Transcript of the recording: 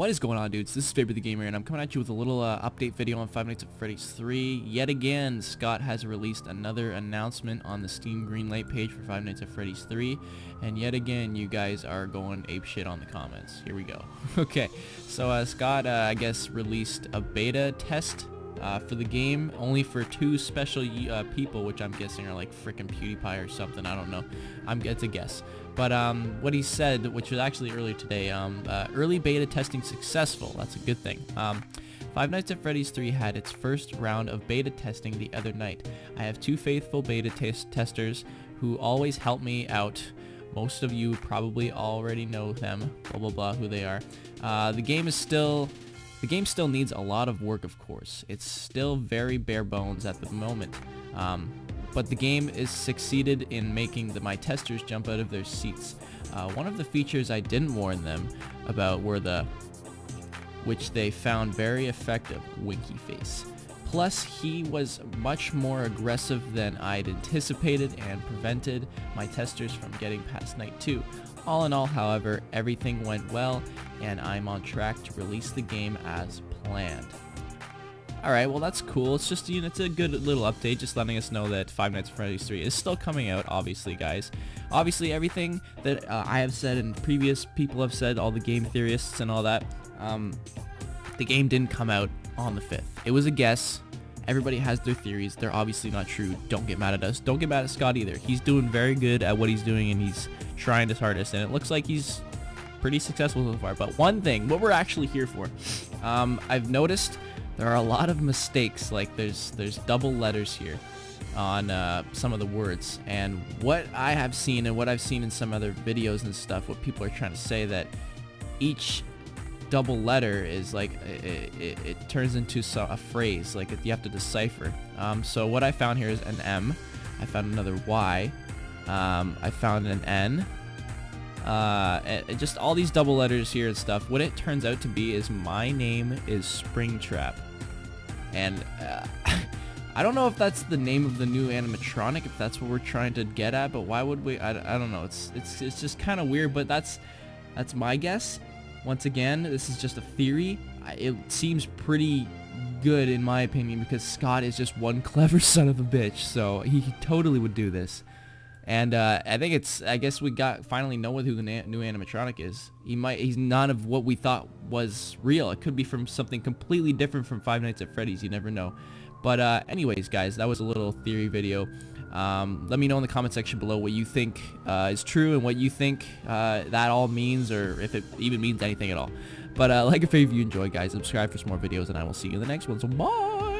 What is going on, dudes? This is VaporTheGamer, and I'm coming at you with a little update video on Five Nights at Freddy's 3. Yet again, Scott has released another announcement on the Steam Greenlight page for Five Nights at Freddy's 3, and yet again, you guys are going apeshit on the comments. Here we go. Okay, so Scott, I guess, released a beta test for the game, only for two special people, which I'm guessing are like frickin' PewDiePie or something. I don't know. It's a guess. But what he said, which was actually earlier today, early beta testing successful. That's a good thing. Five Nights at Freddy's 3 had its first round of beta testing the other night. I have two faithful beta testers who always help me out. Most of you probably already know them, blah, blah, blah, who they are. The game still needs a lot of work, of course. It's still very bare bones at the moment, but the game has succeeded in making my testers jump out of their seats. One of the features I didn't warn them about were which they found very effective, winky face. Plus, he was much more aggressive than I'd anticipated and prevented my testers from getting past night 2. All in all, however, everything went well, and I'm on track to release the game as planned. Alright, well that's cool. It's just, you know, it's a good little update, just letting us know that Five Nights at Freddy's 3 is still coming out, obviously, guys. Obviously, everything that I have said and previous people have said, all the game theorists and all that, the game didn't come out on the 5th. It was a guess. Everybody has their theories. They're obviously not true. Don't get mad at us. Don't get mad at Scott either. He's doing very good at what he's doing, and he's trying his hardest, and it looks like he's pretty successful so far. But one thing, what we're actually here for, I've noticed there are a lot of mistakes. Like there's double letters here on some of the words, and what I have seen and what I've seen in some other videos and stuff, what people are trying to say, that each double letter is like it turns into a phrase, like you have to decipher. So what I found here is an M, I found another Y, I found an N, just all these double letters here and stuff. What it turns out to be is my name is Springtrap, and I don't know if that's the name of the new animatronic, if that's what we're trying to get at, but why would we? I don't know. It's just kind of weird, but that's my guess. Once again, this is just a theory. It seems pretty good in my opinion, because Scott is just one clever son of a bitch, so he totally would do this. And I think I guess we finally know who the new animatronic is. He's none of what we thought was real. It could be from something completely different from Five Nights at Freddy's, you never know. But anyways, guys, that was a little theory video. Let me know in the comment section below what you think is true, and what you think that all means, or if it even means anything at all. But like and favorite if you enjoyed, guys, subscribe for some more videos, and I will see you in the next one. So bye!